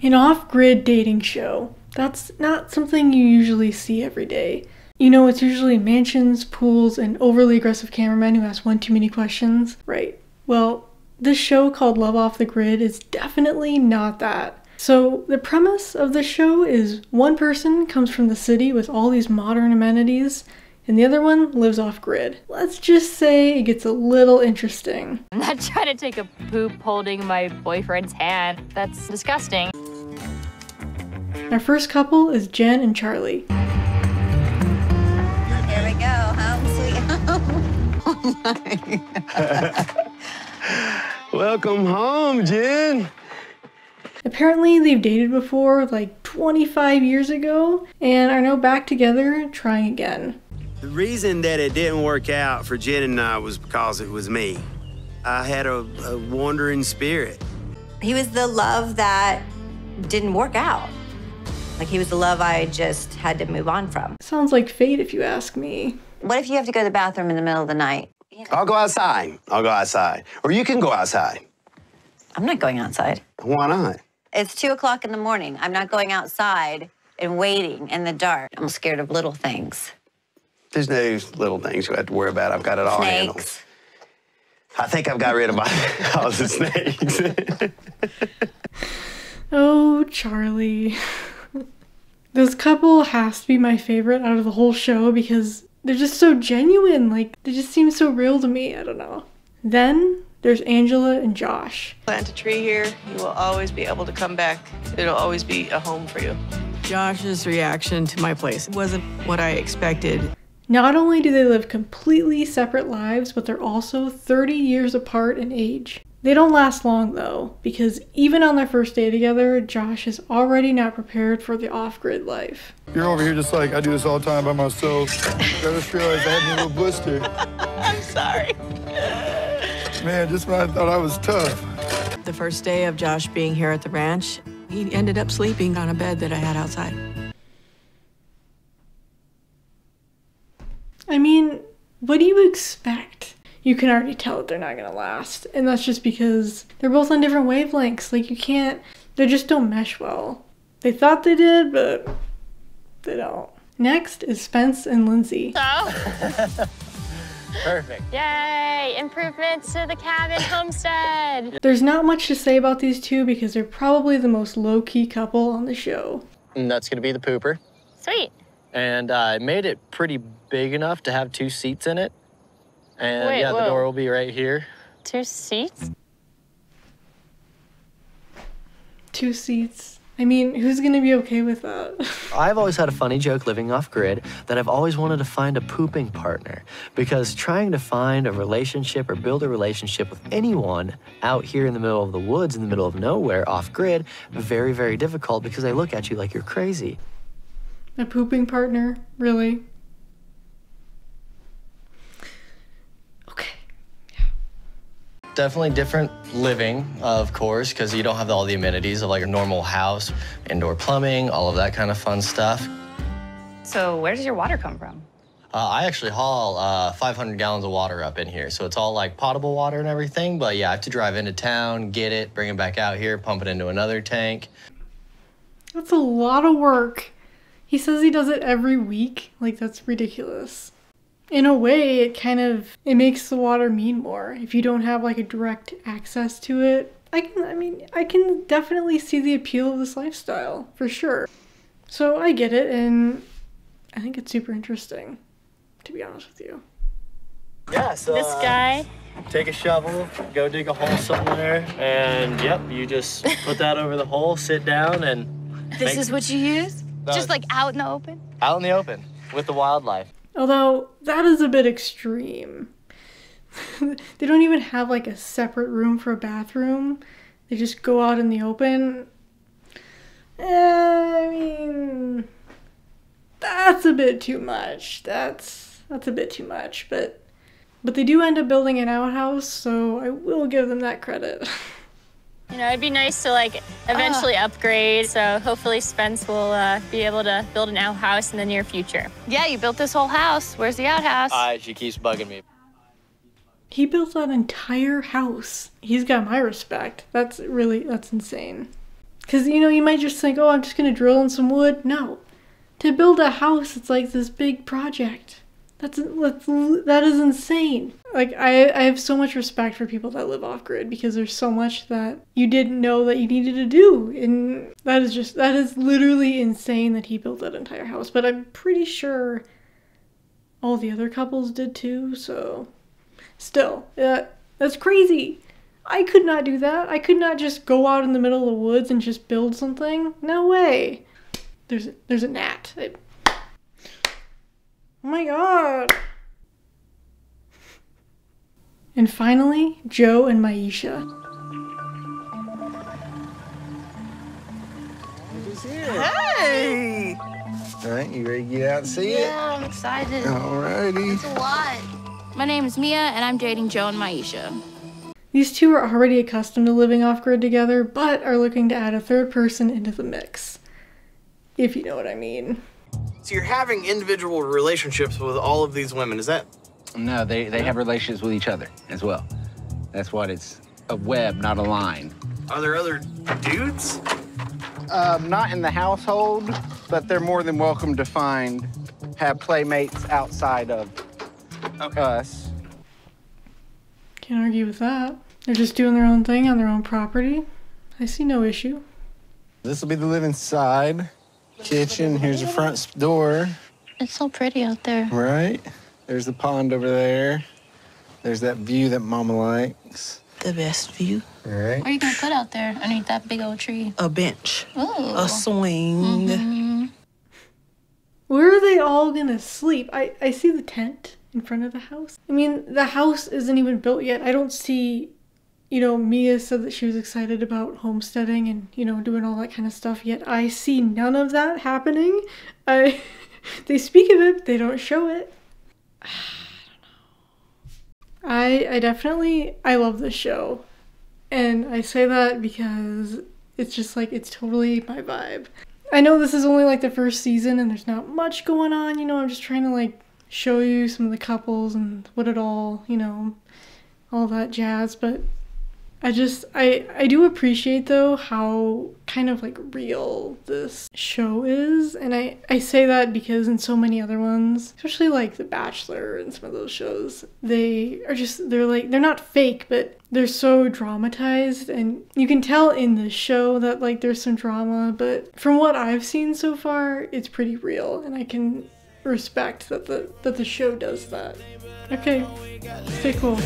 An off-grid dating show. That's not something you usually see every day. You know, it's usually mansions, pools, and overly aggressive cameramen who ask one too many questions. Right. Well, this show called Love Off the Grid is definitely not that. So the premise of this show is one person comes from the city with all these modern amenities, and the other one lives off-grid. Let's just say it gets a little interesting. I'm not trying to take a poop holding my boyfriend's hand. That's disgusting. Our first couple is Jen and Charlie. Here we go, home sweet home. Oh my God. Welcome home, Jen. Apparently they've dated before, like 25 years ago, and are now back together, trying again. The reason that it didn't work out for Jen and I was because it was me. I had a wandering spirit. He was the love that didn't work out. Like, he was the love I just had to move on from. Sounds like fate, if you ask me. What if you have to go to the bathroom in the middle of the night? You know? I'll go outside. I'll go outside. Or you can go outside. I'm not going outside. Why not? It's 2 o'clock in the morning. I'm not going outside and waiting in the dark. I'm scared of little things. There's no little things you have to worry about. I've got it all handled. I think I've got rid of all the snakes. Oh, Charlie. This couple has to be my favorite out of the whole show because they're just so genuine. Like, they just seem so real to me. I don't know. Then there's Angela and Josh. Plant a tree here. You will always be able to come back. It'll always be a home for you. Josh's reaction to my place wasn't what I expected. Not only do they live completely separate lives, but they're also 30 years apart in age. They don't last long though, because even on their first day together, Josh is already not prepared for the off-grid life. You're over here just like, I do this all the time by myself. I just realized I had a little blister. I'm sorry. Man, just when I thought I was tough. The first day of Josh being here at the ranch, he ended up sleeping on a bed that I had outside. I mean, what do you expect? You can already tell that they're not gonna last. And that's just because they're both on different wavelengths. Like, you can't, they just don't mesh well. They thought they did, but they don't. Next is Spence and Lindsay. Oh. Perfect. Yay! Improvements to the cabin homestead! There's not much to say about these two because they're probably the most low-key couple on the show. And that's gonna be the pooper. Sweet. And I made it pretty big enough to have 2 seats in it. And wait, yeah, whoa. The door will be right here. 2 seats? 2 seats. I mean, who's gonna be okay with that? I've always had a funny joke living off-grid that I've always wanted to find a pooping partner, because trying to find a relationship or build a relationship with anyone out here in the middle of the woods, in the middle of nowhere, off-grid, very, very difficult because they look at you like you're crazy. A pooping partner? Really? Definitely different living, of course, because you don't have all the amenities of like a normal house, indoor plumbing, all of that kind of fun stuff. So where does your water come from? I actually haul 500 gallons of water up in here. So it's all like potable water and everything. But yeah, I have to drive into town, get it, bring it back out here, pump it into another tank. That's a lot of work. He says he does it every week. Like, that's ridiculous. In a way, it makes the water mean more. If you don't have like a direct access to it, I can definitely see the appeal of this lifestyle, for sure. So I get it, and I think it's super interesting, to be honest with you. Yeah, so this guy. Take a shovel, go dig a hole somewhere, and yep, you just put that over the hole, sit down, and... This is what you use? Just like out in the open? Out in the open, with the wildlife. Although, that is a bit extreme. They don't even have like a separate room for a bathroom. They just go out in the open. I mean, that's a bit too much. That's a bit too much, but they do end up building an outhouse, so I will give them that credit. You know, it'd be nice to like eventually upgrade, so hopefully Spence will be able to build an outhouse in the near future. Yeah, you built this whole house. Where's the outhouse? She keeps bugging me. He built that entire house. He's got my respect. That's insane. Because, you know, you might just think, oh, I'm just going to drill in some wood. No. To build a house, it's like this big project. That is insane. Like, I have so much respect for people that live off-grid, because there's so much that you didn't know that you needed to do. And that is literally insane that he built that entire house. But I'm pretty sure all the other couples did too, so... Still, that's crazy. I could not do that. I could not just go out in the middle of the woods and just build something. No way. There's a gnat. Oh my god. And finally, Joe and Maisha. He's here. Hey! All right, you ready to get out and see it? Yeah, I'm excited. All righty. It's a lot. My name is Mia, and I'm dating Joe and Maisha. These two are already accustomed to living off-grid together, but are looking to add a third person into the mix. If you know what I mean. So you're having individual relationships with all of these women, is that? No, they have relationships with each other as well. That's what it's, a web, not a line. Are there other dudes? Not in the household, but they're more than welcome to have playmates outside of us. Can't argue with that. They're just doing their own thing on their own property. I see no issue. This will be the living side. Kitchen, here's the front door. It's so pretty out there. Right? There's the pond over there. There's that view that Mama likes. The best view. All right. What are you going to put out there underneath that big old tree? A bench. Ooh. A swing. Mm-hmm. Where are they all going to sleep? I see the tent in front of the house. I mean, the house isn't even built yet. I don't see, you know, Mia said that she was excited about homesteading and, you know, doing all that kind of stuff, yet I see none of that happening. They speak of it, but they don't show it. I don't know. I love this show. And I say that because it's just like, it's totally my vibe. I know this is only like the first season and there's not much going on, you know, I'm just trying to like show you some of the couples and what it all, you know, all that jazz, but I do appreciate though how kind of like real this show is. And I say that because in so many other ones, especially like The Bachelor and some of those shows, they're not fake, but they're so dramatized, and you can tell in this show that like there's some drama, but from what I've seen so far, it's pretty real, and I can respect that the show does that. Okay, stay cool.